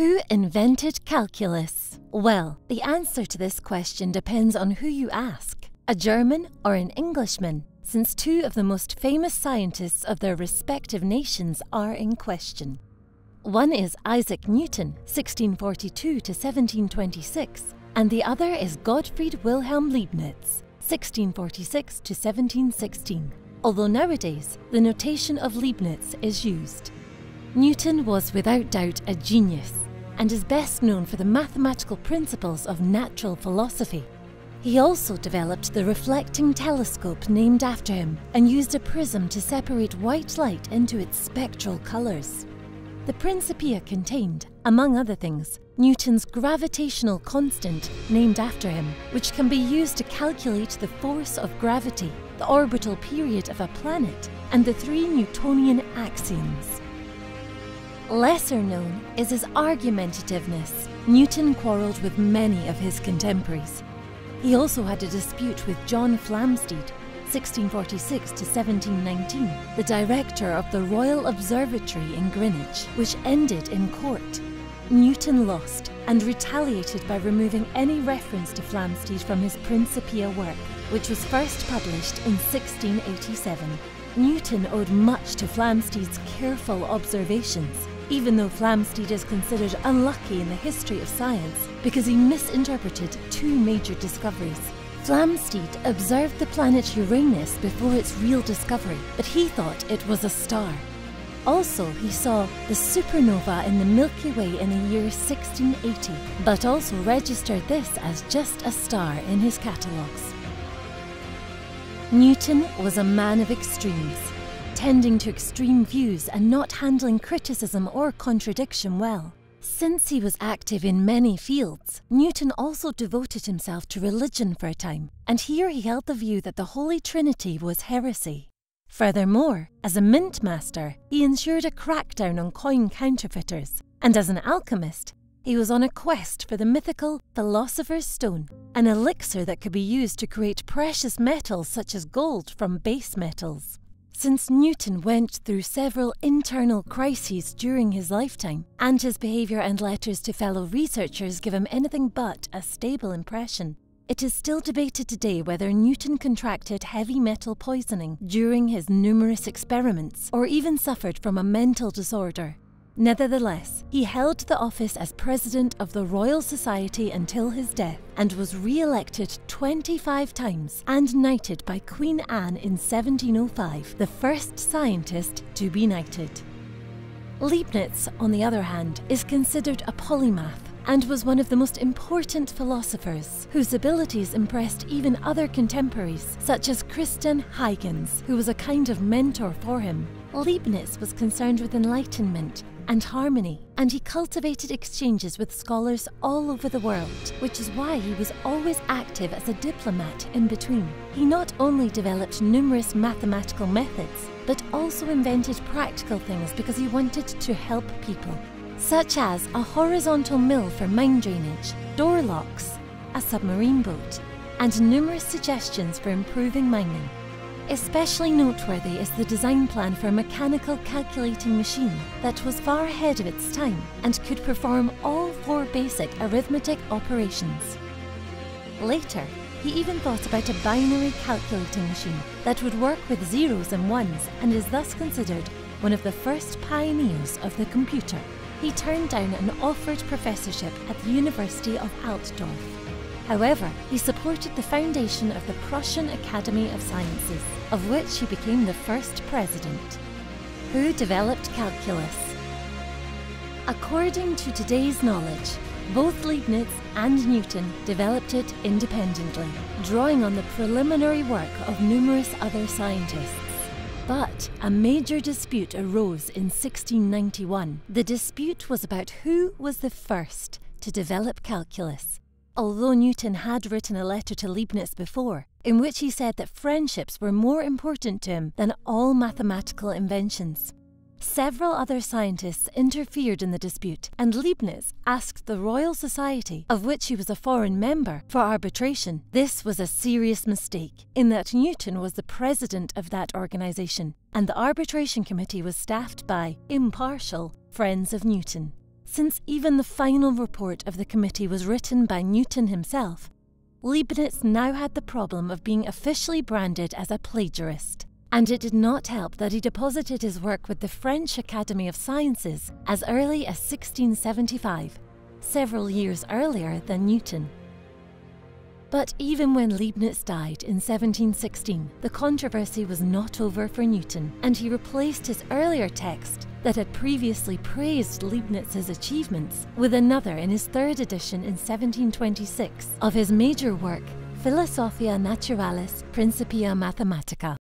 Who invented calculus? Well, the answer to this question depends on who you ask, a German or an Englishman, since two of the most famous scientists of their respective nations are in question. One is Isaac Newton, 1642 to 1726, and the other is Gottfried Wilhelm Leibniz, 1646 to 1716, although nowadays the notation of Leibniz is used. Newton was without doubt a genius and is best known for the mathematical principles of natural philosophy. He also developed the reflecting telescope named after him and used a prism to separate white light into its spectral colours. The Principia contained, among other things, Newton's gravitational constant named after him, which can be used to calculate the force of gravity, the orbital period of a planet, and the three Newtonian axioms. Lesser known is his argumentativeness. Newton quarrelled with many of his contemporaries. He also had a dispute with John Flamsteed, 1646 to 1719, the director of the Royal Observatory in Greenwich, which ended in court. Newton lost and retaliated by removing any reference to Flamsteed from his Principia work, which was first published in 1687. Newton owed much to Flamsteed's careful observations, even though Flamsteed is considered unlucky in the history of science because he misinterpreted two major discoveries. Flamsteed observed the planet Uranus before its real discovery, but he thought it was a star. Also, he saw the supernova in the Milky Way in the year 1680, but also registered this as just a star in his catalogues. Newton was a man of extremes, tending to extreme views and not handling criticism or contradiction well. Since he was active in many fields, Newton also devoted himself to religion for a time, and here he held the view that the Holy Trinity was heresy. Furthermore, as a mint master, he ensured a crackdown on coin counterfeiters, and as an alchemist, he was on a quest for the mythical Philosopher's Stone, an elixir that could be used to create precious metals such as gold from base metals. Since Newton went through several internal crises during his lifetime, and his behaviour and letters to fellow researchers give him anything but a stable impression, it is still debated today whether Newton contracted heavy metal poisoning during his numerous experiments or even suffered from a mental disorder. Nevertheless, he held the office as president of the Royal Society until his death and was re-elected 25 times and knighted by Queen Anne in 1705, the first scientist to be knighted. Leibniz, on the other hand, is considered a polymath and was one of the most important philosophers, whose abilities impressed even other contemporaries, such as Christiaan Huygens, who was a kind of mentor for him. Leibniz was concerned with enlightenment and harmony, and he cultivated exchanges with scholars all over the world, which is why he was always active as a diplomat in between. He not only developed numerous mathematical methods, but also invented practical things because he wanted to help people, such as a horizontal mill for mine drainage, door locks, a submarine boat, and numerous suggestions for improving mining. Especially noteworthy is the design plan for a mechanical calculating machine that was far ahead of its time and could perform all four basic arithmetic operations. Later, he even thought about a binary calculating machine that would work with zeros and ones and is thus considered one of the first pioneers of the computer. He turned down an offered professorship at the University of Altdorf. However, he supported the foundation of the Prussian Academy of Sciences, of which he became the first president. Who developed calculus? According to today's knowledge, both Leibniz and Newton developed it independently, drawing on the preliminary work of numerous other scientists. But a major dispute arose in 1691. The dispute was about who was the first to develop calculus. Although Newton had written a letter to Leibniz before, in which he said that friendships were more important to him than all mathematical inventions. Several other scientists interfered in the dispute, and Leibniz asked the Royal Society, of which he was a foreign member, for arbitration. This was a serious mistake, in that Newton was the president of that organisation, and the arbitration committee was staffed by impartial friends of Newton. Since even the final report of the committee was written by Newton himself, Leibniz now had the problem of being officially branded as a plagiarist, and it did not help that he deposited his work with the French Academy of Sciences as early as 1675, several years earlier than Newton. But even when Leibniz died in 1716, the controversy was not over for Newton, and he replaced his earlier text that had previously praised Leibniz's achievements with another in his third edition in 1726 of his major work, Philosophia Naturalis Principia Mathematica.